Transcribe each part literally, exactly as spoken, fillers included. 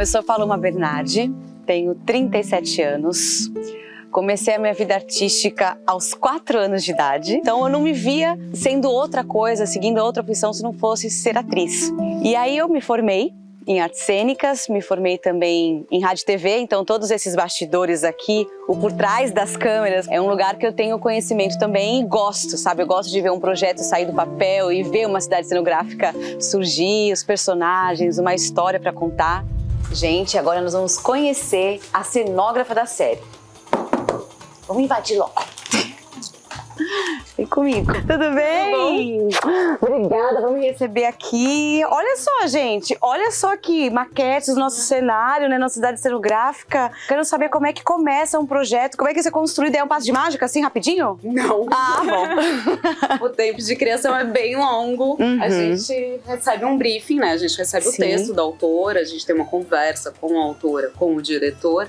Eu sou Paloma Bernardi, tenho trinta e sete anos. Comecei a minha vida artística aos quatro anos de idade. Então eu não me via sendo outra coisa, seguindo outra opção se não fosse ser atriz. E aí eu me formei em artes cênicas, me formei também em rádio e tê vê, então todos esses bastidores aqui, o por trás das câmeras, é um lugar que eu tenho conhecimento também e gosto, sabe? Eu gosto de ver um projeto sair do papel e ver uma cidade cenográfica surgir, os personagens, uma história para contar. Gente, agora nós vamos conhecer a cenógrafa da série. Vamos invadir logo. Vem comigo. Tudo bem? Tudo bom? Obrigada, vamos receber aqui. Olha só, gente. Olha só que maquetes do nosso cenário, né? Nossa cidade cenográfica. Quero saber como é que começa um projeto. Como é que isso é construído? É um passo de mágica, assim, rapidinho? Não. Ah, bom. O tempo de criação é bem longo. Uhum. A gente recebe um briefing, né? A gente recebe Sim. o texto da autora. A gente tem uma conversa com a autora, com o diretor.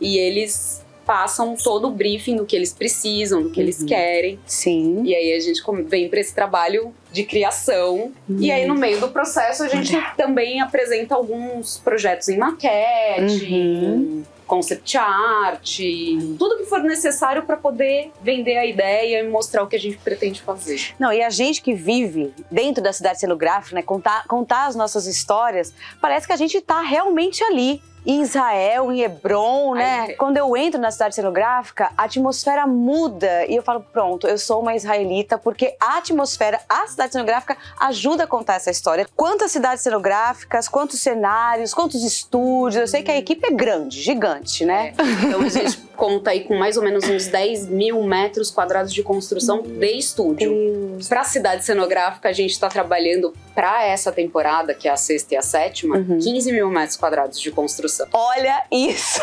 E eles passam todo o briefing do que eles precisam, do que uhum. eles querem. Sim. E aí a gente vem para esse trabalho de criação. Uhum. E aí no meio do processo a gente uhum. também apresenta alguns projetos em maquete, uhum. em concept art, uhum. tudo que for necessário para poder vender a ideia e mostrar o que a gente pretende fazer. Não, e a gente que vive dentro da cidade cenográfica, né, contar, contar as nossas histórias, parece que a gente tá realmente ali. Em Israel, em Hebron, né? Ai, quando eu entro na cidade cenográfica, a atmosfera muda e eu falo, pronto, eu sou uma israelita, porque a atmosfera, a cidade cenográfica ajuda a contar essa história. Quantas cidades cenográficas, quantos cenários, quantos estúdios, eu sei que a equipe é grande, gigante, né? É. Então a gente conta aí com mais ou menos uns dez mil metros quadrados de construção de estúdio. Para a cidade cenográfica, a gente está trabalhando para essa temporada, que é a sexta e a sétima, uhum. quinze mil metros quadrados de construção. Olha isso!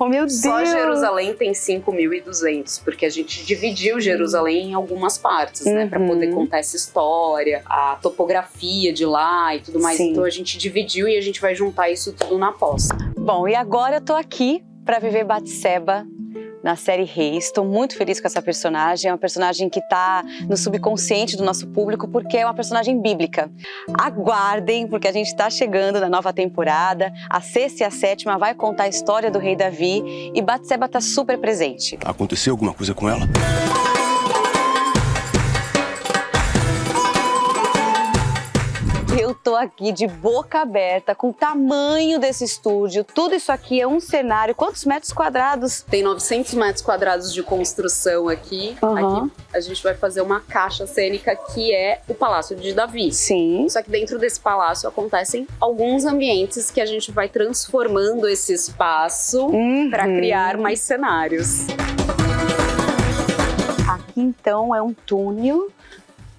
Meu Deus! Só Jerusalém tem cinco mil e duzentos, porque a gente dividiu Jerusalém em algumas partes, uhum. né? Pra poder contar essa história, a topografia de lá e tudo mais. Sim. Então a gente dividiu e a gente vai juntar isso tudo na pós. Bom, e agora eu tô aqui pra viver Batseba na série Reis. Estou muito feliz com essa personagem. É uma personagem que está no subconsciente do nosso público porque é uma personagem bíblica. Aguardem, porque a gente está chegando na nova temporada. A sexta e a sétima vai contar a história do rei Davi e Batseba está super presente. Aconteceu alguma coisa com ela? Eu tô aqui de boca aberta com o tamanho desse estúdio. Tudo isso aqui é um cenário. Quantos metros quadrados? Tem novecentos metros quadrados de construção aqui. Uhum. Aqui a gente vai fazer uma caixa cênica que é o Palácio de Davi. Sim. Só que dentro desse palácio acontecem alguns ambientes que a gente vai transformando esse espaço uhum. para criar mais cenários. Aqui então é um túnel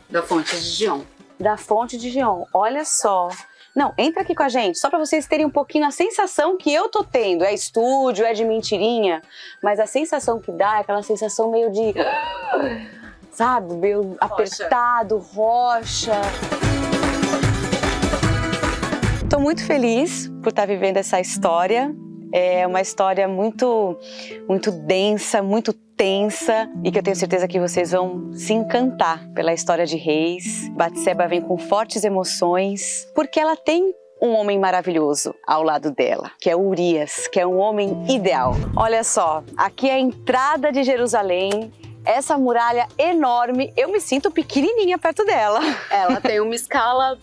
da Fonte de Giom. Da Fonte de Giom, olha só. Não, entra aqui com a gente, só para vocês terem um pouquinho a sensação que eu tô tendo. É estúdio, é de mentirinha, mas a sensação que dá é aquela sensação meio de... sabe, meio rocha. Apertado, rocha. Tô muito feliz por estar vivendo essa história. É uma história muito, muito densa, muito tensa e que eu tenho certeza que vocês vão se encantar pela história de Reis. Batseba vem com fortes emoções porque ela tem um homem maravilhoso ao lado dela, que é Urias, que é um homem ideal. Olha só, aqui é a entrada de Jerusalém. Essa muralha enorme, eu me sinto pequenininha perto dela. Ela tem uma escala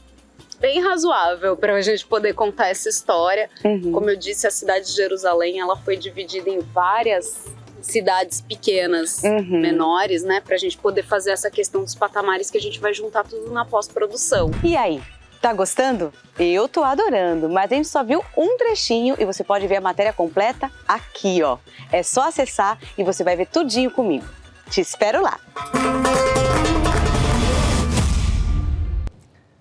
bem razoável para a gente poder contar essa história. Uhum. Como eu disse, a cidade de Jerusalém ela foi dividida em várias cidades pequenas, uhum. menores, né? Para a gente poder fazer essa questão dos patamares que a gente vai juntar tudo na pós-produção. E aí, tá gostando? Eu tô adorando, mas a gente só viu um trechinho e você pode ver a matéria completa aqui, ó. É só acessar e você vai ver tudinho comigo. Te espero lá!